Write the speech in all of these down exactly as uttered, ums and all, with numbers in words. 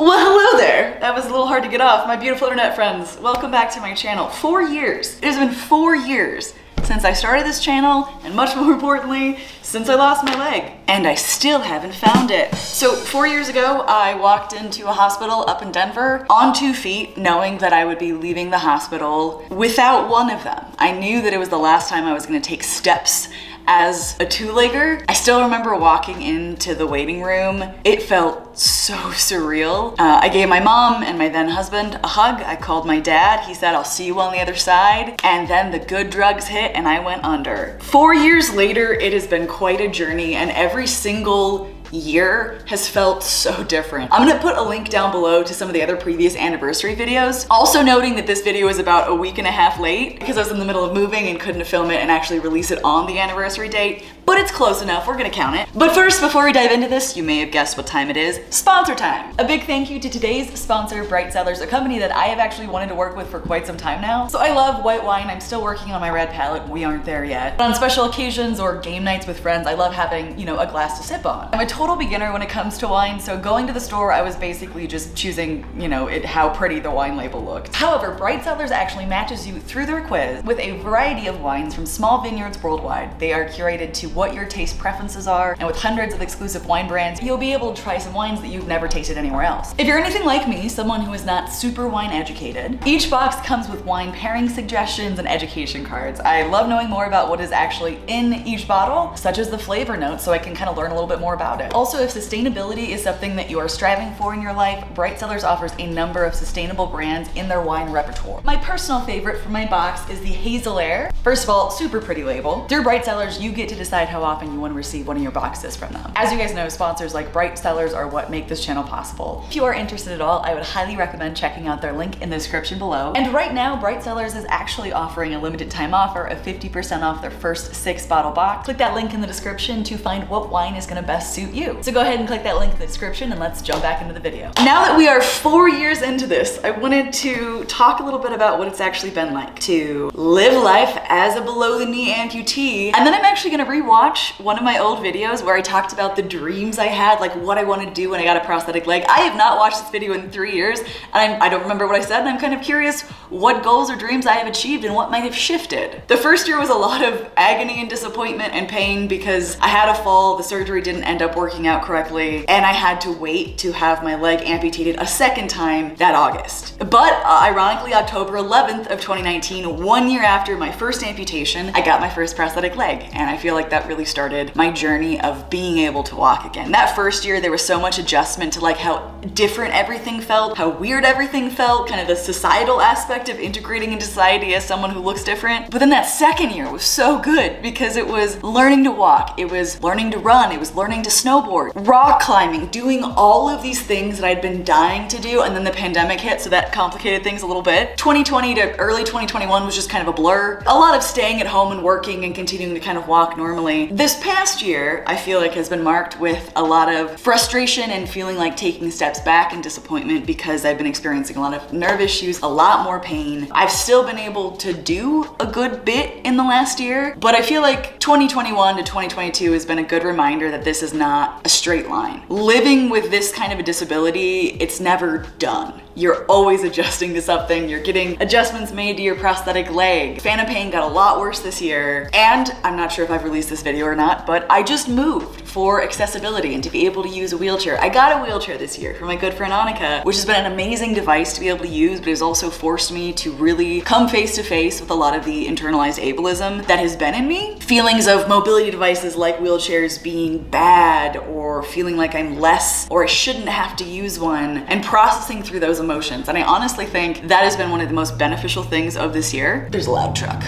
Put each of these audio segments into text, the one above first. Well, hello there. That was a little hard to get off. My beautiful internet friends, welcome back to my channel. Four years. It has been four years since I started this channel, and much more importantly, since I lost my leg. And I still haven't found it. So four years ago, I walked into a hospital up in Denver on two feet, knowing that I would be leaving the hospital without one of them. I knew that it was the last time I was gonna take steps as a two-legger. I still remember walking into the waiting room. It felt so surreal. Uh, I gave my mom and my then husband a hug. I called my dad. He said, "I'll see you on the other side." And then the good drugs hit and I went under. Four years later, it has been quite a journey, and every single year has felt so different. I'm gonna put a link down below to some of the other previous anniversary videos. Also noting that this video is about a week and a half late because I was in the middle of moving and couldn't film it and actually release it on the anniversary date, but it's close enough, we're gonna count it. But first, before we dive into this, you may have guessed what time it is, sponsor time. A big thank you to today's sponsor, Bright Cellars, a company that I have actually wanted to work with for quite some time now. So I love white wine, I'm still working on my red palate, we aren't there yet. But on special occasions or game nights with friends, I love having, you know, a glass to sip on. I'm a total beginner when it comes to wine, so going to the store, I was basically just choosing, you know, it, how pretty the wine label looked. However, Bright Cellars actually matches you through their quiz with a variety of wines from small vineyards worldwide. They are curated to what your taste preferences are, and with hundreds of exclusive wine brands, you'll be able to try some wines that you've never tasted anywhere else. If you're anything like me, someone who is not super wine educated, each box comes with wine pairing suggestions and education cards. I love knowing more about what is actually in each bottle, such as the flavor notes, so I can kind of learn a little bit more about it. Also, if sustainability is something that you are striving for in your life, Bright Cellars offers a number of sustainable brands in their wine repertoire. My personal favorite from my box is the Hazel Air. First of all, super pretty label. Through Bright Cellars, you get to decide how often you want to receive one of your boxes from them. As you guys know, sponsors like Bright Cellars are what make this channel possible. If you are interested at all, I would highly recommend checking out their link in the description below. And right now, Bright Cellars is actually offering a limited time offer of fifty percent off their first six bottle box. Click that link in the description to find what wine is going to best suit you. So go ahead and click that link in the description and let's jump back into the video. Now that we are four years into this, I wanted to talk a little bit about what it's actually been like to live life as a below the knee amputee. And then I'm actually going to rewatch one of my old videos where I talked about the dreams I had, like what I want to do when I got a prosthetic leg. I have not watched this video in three years and I'm, I don't remember what I said, and I'm kind of curious what goals or dreams I have achieved and what might have shifted. The first year was a lot of agony and disappointment and pain because I had a fall, the surgery didn't end up working out correctly, and I had to wait to have my leg amputated a second time that August. But uh, ironically, October eleventh of twenty nineteen, one year after my first amputation, I got my first prosthetic leg, and I feel like that really started my journey of being able to walk again. That first year, there was so much adjustment to like how different everything felt, how weird everything felt, kind of the societal aspect of integrating into society as someone who looks different. But then that second year was so good because it was learning to walk, it was learning to run, it was learning to snowboard, rock climbing, doing all of these things that I'd been dying to do, and then the pandemic hit, so that complicated things a little bit. twenty twenty to early twenty twenty-one was just kind of a blur. A lot of staying at home and working and continuing to kind of walk normally. This past year, I feel like has been marked with a lot of frustration and feeling like taking steps back and disappointment because I've been experiencing a lot of nerve issues, a lot more pain. I've still been able to do a good bit in the last year, but I feel like twenty twenty-one to twenty twenty-two has been a good reminder that this is not a straight line. Living with this kind of a disability, it's never done. You're always adjusting to something. You're getting adjustments made to your prosthetic leg. Phantom pain got a lot worse this year. And I'm not sure if I've released this video or not, but I just moved for accessibility and to be able to use a wheelchair. I got a wheelchair this year from my good friend Annika, which has been an amazing device to be able to use, but has also forced me to really come face to face with a lot of the internalized ableism that has been in me. Feelings of mobility devices like wheelchairs being bad or feeling like I'm less or I shouldn't have to use one, and processing through those emotions. And I honestly think that has been one of the most beneficial things of this year. There's a loud truck.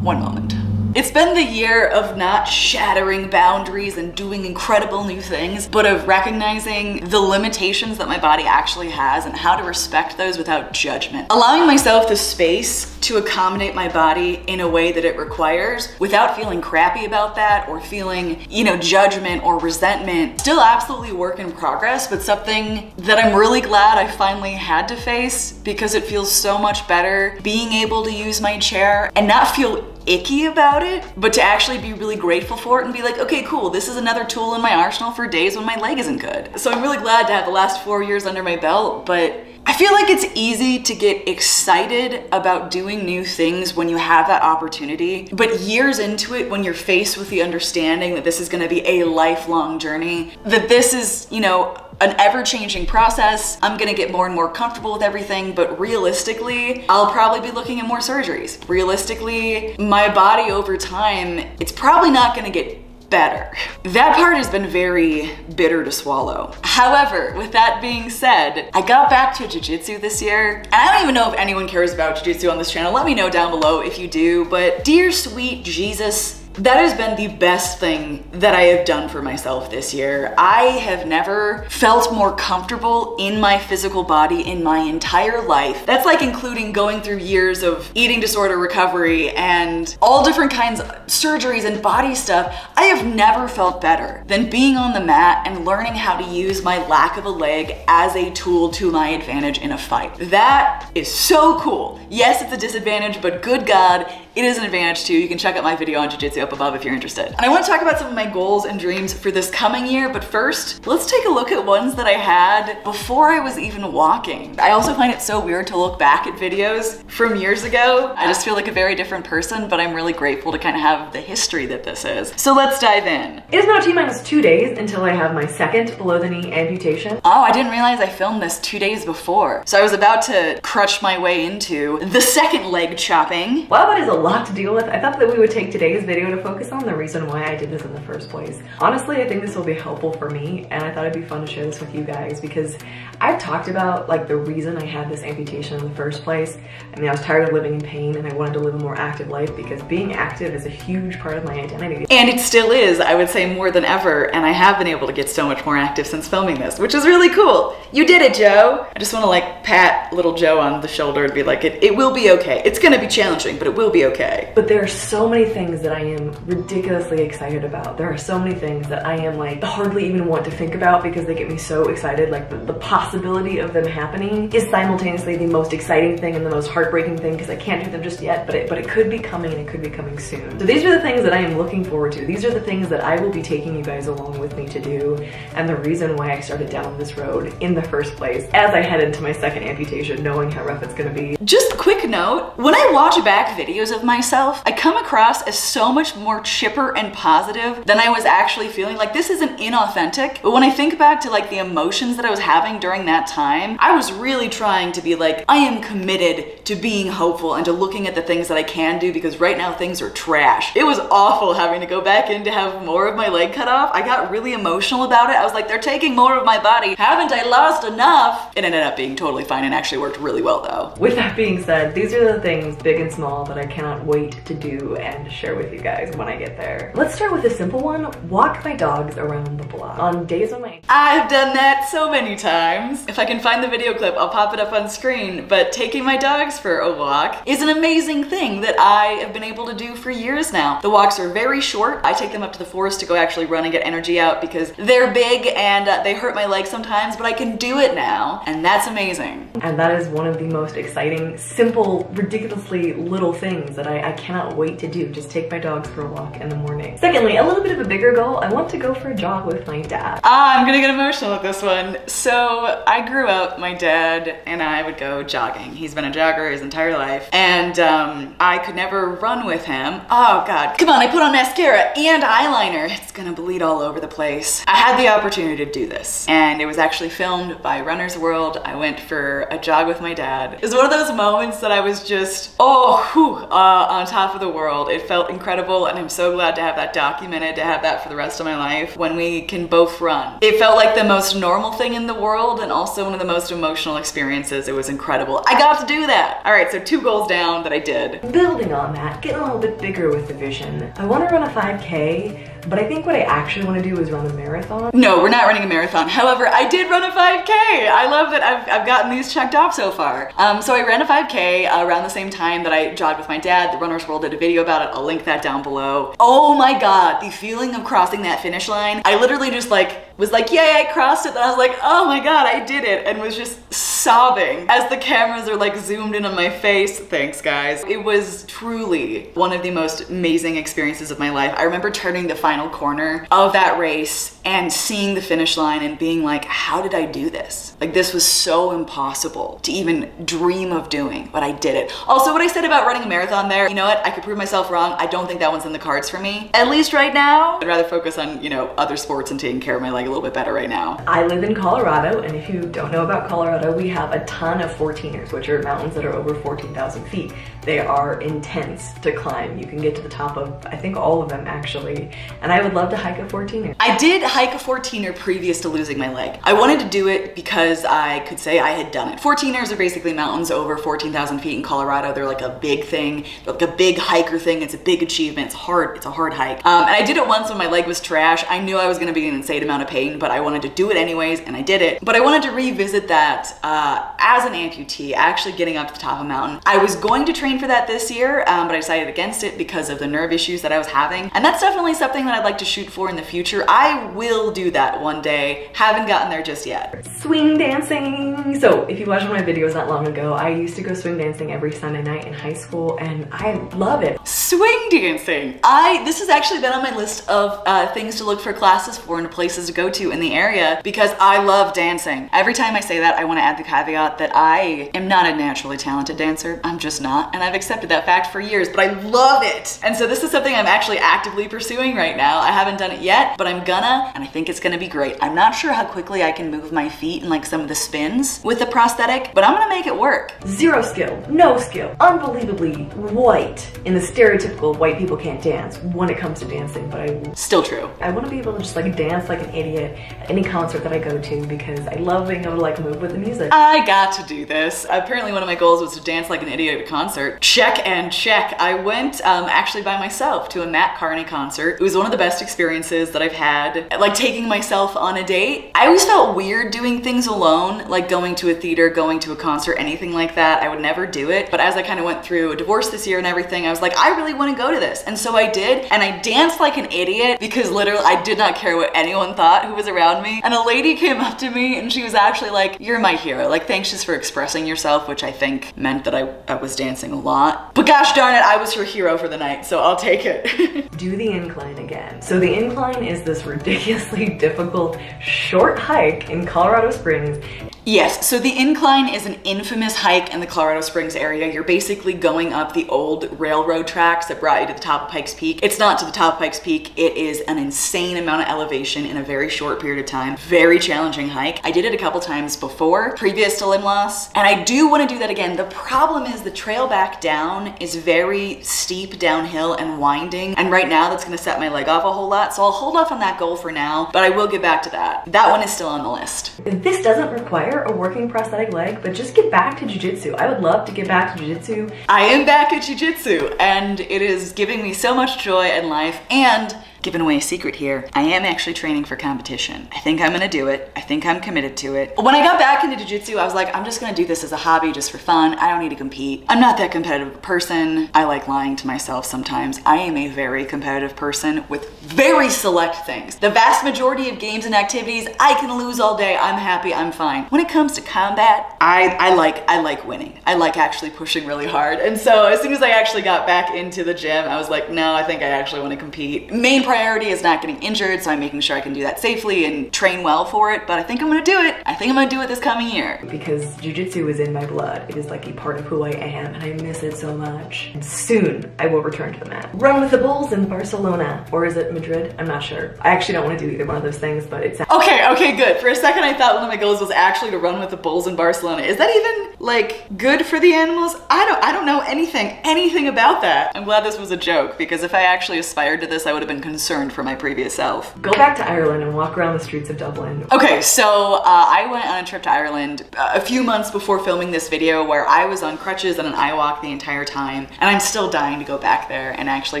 One moment. It's been the year of not shattering boundaries and doing incredible new things, but of recognizing the limitations that my body actually has and how to respect those without judgment. Allowing myself the space to accommodate my body in a way that it requires without feeling crappy about that or feeling, you know, judgment or resentment. Still absolutely work in progress, but something that I'm really glad I finally had to face because it feels so much better being able to use my chair and not feel icky about it, but to actually be really grateful for it and be like, okay, cool, this is another tool in my arsenal for days when my leg isn't good. So I'm really glad to have the last four years under my belt, but I feel like it's easy to get excited about doing new things when you have that opportunity, but years into it, when you're faced with the understanding that this is gonna be a lifelong journey, that this is, you know, an ever-changing process. I'm gonna get more and more comfortable with everything, but realistically, I'll probably be looking at more surgeries. Realistically, my body over time, it's probably not gonna get better. That part has been very bitter to swallow. However, with that being said, I got back to jiu-jitsu this year. And I don't even know if anyone cares about jiu-jitsu on this channel. Let me know down below if you do, but dear sweet Jesus, that has been the best thing that I have done for myself this year. I have never felt more comfortable in my physical body in my entire life. That's like including going through years of eating disorder recovery and all different kinds of surgeries and body stuff. I have never felt better than being on the mat and learning how to use my lack of a leg as a tool to my advantage in a fight. That is so cool. Yes, it's a disadvantage, but good God, it is an advantage too. You can check out my video on jiu-jitsu up above if you're interested. And I want to talk about some of my goals and dreams for this coming year, but first, let's take a look at ones that I had before I was even walking. I also find it so weird to look back at videos from years ago. I just feel like a very different person, but I'm really grateful to kind of have the history that this is. So let's dive in. It is now T minus two days until I have my second below the knee amputation. Oh, I didn't realize I filmed this two days before. So I was about to crutch my way into the second leg chopping. Wow, that is a lot to deal with. I thought that we would take today's video to focus on the reason why I did this in the first place. Honestly, I think this will be helpful for me, and I thought it'd be fun to share this with you guys because I've talked about like the reason I had this amputation in the first place. I mean, I was tired of living in pain and I wanted to live a more active life because being active is a huge part of my identity. And it still is, I would say, more than ever, and I have been able to get so much more active since filming this, which is really cool. You did it, Joe. I just want to like pat little Joe on the shoulder and be like, it, it will be okay. It's gonna be challenging, but it will be okay. But there are so many things that I am ridiculously excited about. There are so many things that I am like hardly even want to think about because they get me so excited. Like the, the possibility of them happening is simultaneously the most exciting thing and the most heartbreaking thing because I can't do them just yet, but it, but it could be coming and it could be coming soon. So these are the things that I am looking forward to. These are the things that I will be taking you guys along with me to do and the reason why I started down this road in the first place as I head into my second amputation, knowing how rough it's gonna be. Just a quick note, when I watch back videos of myself, I come across as so much more chipper and positive than I was actually feeling. Like this isn't inauthentic, but when I think back to like the emotions that I was having during that time, I was really trying to be like, I am committed to being hopeful and to looking at the things that I can do because right now things are trash. It was awful having to go back in to have more of my leg cut off. I got really emotional about it. I was like, they're taking more of my body. Haven't I lost enough? It ended up being totally fine and actually worked really well though. With that being said, these are the things, big and small, that I cannot wait to do and share with you guys when I get there. Let's start with a simple one. Walk my dogs around the block on days on my- I've done that so many times. If I can find the video clip, I'll pop it up on screen, but taking my dogs for a walk is an amazing thing that I have been able to do for years now. The walks are very short. I take them up to the forest to go actually run and get energy out because they're big and uh, they hurt my legs sometimes, but I can do it now, and that's amazing. And that is one of the most exciting, simple, ridiculously little things that I, I cannot wait to do. Just take my dogs for a walk in the morning. Secondly, a little bit of a bigger goal. I want to go for a jog with my dad. Ah, I'm gonna get emotional with this one. So I grew up, my dad and I would go jogging. He's been a jogger his entire life. And um, I could never run with him. Oh God, come on, I put on mascara and eyeliner. It's gonna bleed all over the place. I had the opportunity to do this. And it was actually filmed by Runner's World. I went for a jog with my dad. It was one of those moments that I was just, oh, whew, uh, Uh, on top of the world. It felt incredible and I'm so glad to have that documented, to have that for the rest of my life when we can both run. It felt like the most normal thing in the world and also one of the most emotional experiences. It was incredible. I got to do that. All right, so two goals down that I did. Building on that, getting a little bit bigger with the vision. I want to run a five K. But I think what I actually want to do is run a marathon. No, we're not running a marathon. However, I did run a five K. I love that I've, I've gotten these checked off so far. Um, so I ran a five K uh, around the same time that I jogged with my dad. The Runner's World did a video about it. I'll link that down below. Oh my God, the feeling of crossing that finish line. I literally just like was like, yay, I crossed it. And I was like, oh my God, I did it. And was just sobbing as the cameras are like zoomed in on my face. Thanks guys. It was truly one of the most amazing experiences of my life. I remember turning the final corner of that race and seeing the finish line and being like, how did I do this? Like, this was so impossible to even dream of doing, but I did it. Also, what I said about running a marathon there, you know what? I could prove myself wrong. I don't think that one's in the cards for me. At least right now. I'd rather focus on, you know, other sports and taking care of my leg a little bit better right now. I live in Colorado, and if you don't know about Colorado, we have a ton of fourteeners, which are mountains that are over fourteen thousand feet. They are intense to climb. You can get to the top of, I think, all of them actually. And I would love to hike a fourteener. I did hike a fourteener previous to losing my leg. I wanted to do it because I could say I had done it. fourteeners are basically mountains over fourteen thousand feet in Colorado. They're like a big thing, they're like a big hiker thing. It's a big achievement. It's hard. It's a hard hike. Um, and I did it once when my leg was trash. I knew I was going to be in an insane amount of pain, but I wanted to do it anyways, and I did it. But I wanted to revisit that uh, as an amputee, actually getting up to the top of a mountain. I was going to train for that this year, um, but I decided against it because of the nerve issues that I was having. And that's definitely something that I'd like to shoot for in the future. I will do that one day. Haven't gotten there just yet. Swing dancing. So if you watched one of my videos not long ago, I used to go swing dancing every Sunday night in high school, and I love it. Swing dancing. I, this has actually been on my list of uh, things to look for classes for and places to go to in the area because I love dancing. Every time I say that, I want to add the caveat that I am not a naturally talented dancer. I'm just not, and I've accepted that fact for years, but I love it. And so this is something I'm actually actively pursuing right now. I haven't done it yet, but I'm gonna, and I think it's gonna be great. I'm not sure how quickly I can move my feet in like some of the spins with the prosthetic, but I'm gonna make it work. Zero skill, no skill, unbelievably white in the stereotypical white people can't dance when it comes to dancing, but I... Still true. I wanna be able to just like dance like an idiot at any concert that I go to because I love being able to like move with the music. I got to do this. Apparently one of my goals was to dance like an idiot at a concert. Check and check. I went um, actually by myself to a Matt Carney concert. It was one of the best experiences that I've had, like taking myself on a date. I always felt weird doing things alone, like going to a theater, going to a concert, anything like that. I would never do it. But as I kind of went through a divorce this year and everything, I was like, I really want to go to this. And so I did. And I danced like an idiot because literally I did not care what anyone thought who was around me. And a lady came up to me and she was actually like, you're my hero. Like, thanks just for expressing yourself, which I think meant that I, I was dancing a lot. But gosh darn it, I was her hero for the night, so I'll take it. Do the incline again. So the incline is this ridiculously difficult short hike in Colorado Springs. Yes, so the incline is an infamous hike in the Colorado Springs area. You're basically going up the old railroad tracks that brought you to the top of Pikes Peak. It's not to the top of Pikes Peak. It is an insane amount of elevation in a very short period of time. Very challenging hike. I did it a couple times before, previous to limb loss, and I do want to do that again. The problem is the trail back down is very steep downhill and winding, and right now that's going to set my leg off a whole lot, so I'll hold off on that goal for now, but I will get back to that. That one is still on the list. This doesn't require a working prosthetic leg, but just get back to jiu-jitsu. I would love to get back to jiu-jitsu. I am back at jiu-jitsu, and it is giving me so much joy in life. And giving away a secret here, I am actually training for competition. I think I'm gonna do it. I think I'm committed to it. When I got back into jiu-jitsu, I was like, I'm just gonna do this as a hobby, just for fun. I don't need to compete. I'm not that competitive a person. I like lying to myself sometimes. I am a very competitive person with very select things. The vast majority of games and activities, I can lose all day. I'm happy, I'm fine. When it comes to combat, I, I like I like winning. I like actually pushing really hard. And so as soon as I actually got back into the gym, I was like, no, I think I actually wanna compete. Main priority is not getting injured, so I'm making sure I can do that safely and train well for it, but I think I'm gonna do it. I think I'm gonna do it this coming year. Because jiu-jitsu is in my blood. It is like a part of who I am, and I miss it so much. And soon, I will return to the mat. Run with the Bulls in Barcelona, or is it Madrid? I'm not sure. I actually don't wanna do either one of those things, but it's- Okay, okay, good. For a second, I thought one of my goals was actually to run with the Bulls in Barcelona. Is that even, like, good for the animals? I don't, I don't know anything, anything about that. I'm glad this was a joke, because if I actually aspired to this, I would have been concerned concerned for my previous self. Go back to Ireland and walk around the streets of Dublin. Okay, so uh, I went on a trip to Ireland a few months before filming this video where I was on crutches and an eye walk the entire time, and I'm still dying to go back there and actually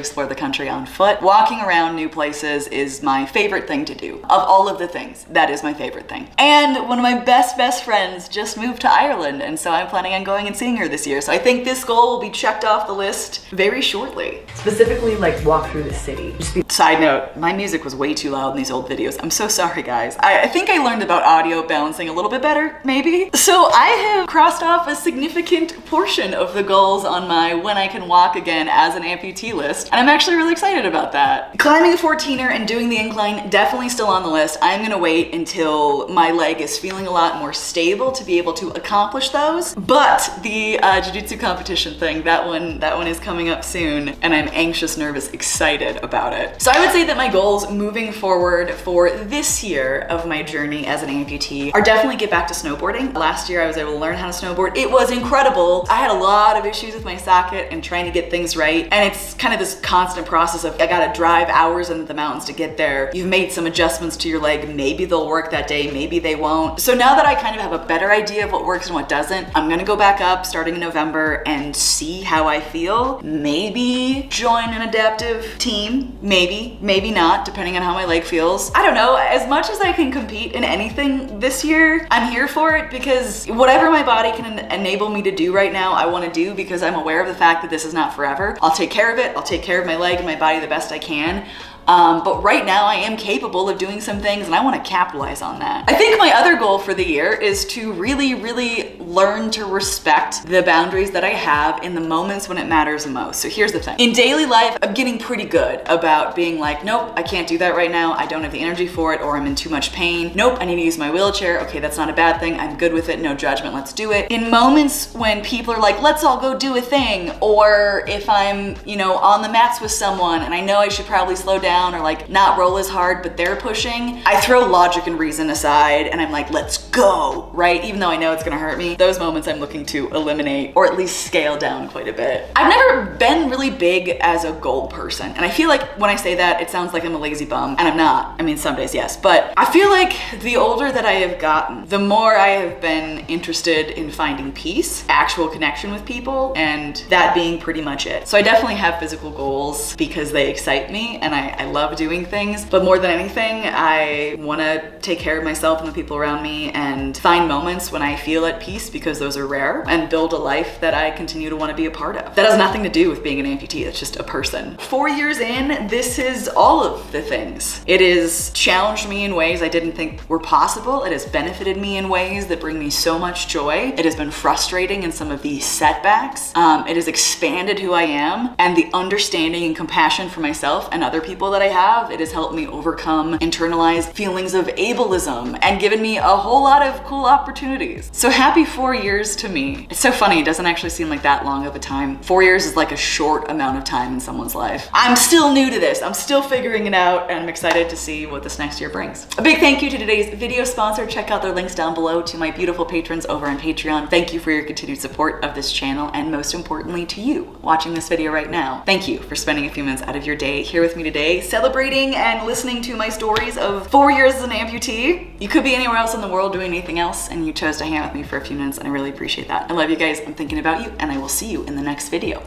explore the country on foot. Walking around new places is my favorite thing to do. Of all of the things, that is my favorite thing. And one of my best, best friends just moved to Ireland, and so I'm planning on going and seeing her this year. So I think this goal will be checked off the list very shortly. Specifically, like, walk through the city. Just be side note, my music was way too loud in these old videos. I'm so sorry, guys. I, I think I learned about audio balancing a little bit better, maybe. So I have crossed off a significant portion of the goals on my when I can walk again as an amputee list, and I'm actually really excited about that. Climbing the fourteener and doing the incline, definitely still on the list. I'm gonna wait until my leg is feeling a lot more stable to be able to accomplish those. But the uh, jiu-jitsu competition thing, that one, that one is coming up soon, and I'm anxious, nervous, excited about it. So I would say that my goals moving forward for this year of my journey as an amputee are definitely get back to snowboarding. Last year I was able to learn how to snowboard. It was incredible. I had a lot of issues with my socket and trying to get things right. And it's kind of this constant process of I gotta drive hours into the mountains to get there. You've made some adjustments to your leg. Maybe they'll work that day, maybe they won't. So now that I kind of have a better idea of what works and what doesn't, I'm gonna go back up starting in November and see how I feel. Maybe join an adaptive team, maybe, maybe not, depending on how my leg feels. I don't know, as much as I can compete in anything this year, I'm here for it because whatever my body can en enable me to do right now, I wanna do because I'm aware of the fact that this is not forever. I'll take care of it, I'll take care of my leg and my body the best I can. Um, but right now I am capable of doing some things and I wanna capitalize on that. I think my other goal for the year is to really, really learn to respect the boundaries that I have in the moments when it matters the most. So here's the thing. In daily life, I'm getting pretty good about being like, nope, I can't do that right now. I don't have the energy for it, or I'm in too much pain. Nope, I need to use my wheelchair. Okay, that's not a bad thing. I'm good with it, no judgment, let's do it. In moments when people are like, let's all go do a thing, or if I'm, you know, on the mats with someone and I know I should probably slow down or like not roll as hard, but they're pushing, I throw logic and reason aside and I'm like, let's go, right? Even though I know it's gonna hurt me. Those moments I'm looking to eliminate or at least scale down quite a bit. I've never been really big as a goal person. And I feel like when I say that, it sounds like I'm a lazy bum, and I'm not. I mean, some days, yes. But I feel like the older that I have gotten, the more I have been interested in finding peace, actual connection with people, and that being pretty much it. So I definitely have physical goals because they excite me and I, I love doing things, but more than anything, I wanna take care of myself and the people around me and find moments when I feel at peace, because those are rare, and build a life that I continue to wanna be a part of. That has nothing to do with being an amputee, it's just a person. Four years in, this is all of the things. It has challenged me in ways I didn't think were possible. It has benefited me in ways that bring me so much joy. It has been frustrating in some of these setbacks. Um, it has expanded who I am, and the understanding and compassion for myself and other people that I have, it has helped me overcome internalized feelings of ableism and given me a whole lot of cool opportunities. So happy four years to me. It's so funny, it doesn't actually seem like that long of a time. Four years is like a short amount of time in someone's life. I'm still new to this, I'm still figuring it out, and I'm excited to see what this next year brings. A big thank you to today's video sponsor. Check out their links down below. To my beautiful patrons over on Patreon, thank you for your continued support of this channel, and most importantly to you watching this video right now. Thank you for spending a few minutes out of your day here with me today, celebrating and listening to my stories of four years as an amputee. You could be anywhere else in the world doing anything else, and you chose to hang out with me for a few minutes, and I really appreciate that. I love you guys, I'm thinking about you, and I will see you in the next video.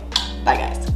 Bye, guys.